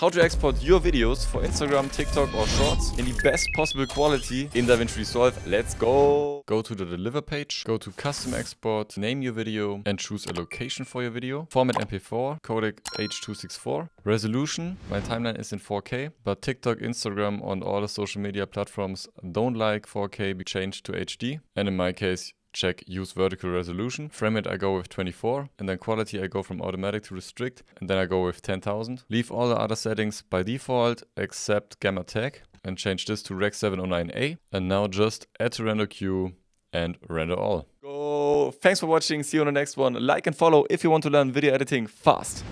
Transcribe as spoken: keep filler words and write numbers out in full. how to export your videos for Instagram, TikTok or Shorts in the best possible quality in DaVinci Resolve. Let's go! Go to the Deliver page, go to Custom Export, name your video and choose a location for your video. Format M P four, codec H two sixty-four, resolution, my timeline is in four K, but TikTok, Instagram and all the social media platforms don't like four K, be changed to H D, and in my case, check use vertical resolution. Frame rate I go with twenty-four, and then quality I go from automatic to restrict, and then I go with ten thousand. Leave all the other settings by default except gamma tag and change this to Rec. seven oh nine A, and now just add to render queue and render all. Go! Thanks for watching, see you on the next one. Like and follow if you want to learn video editing fast.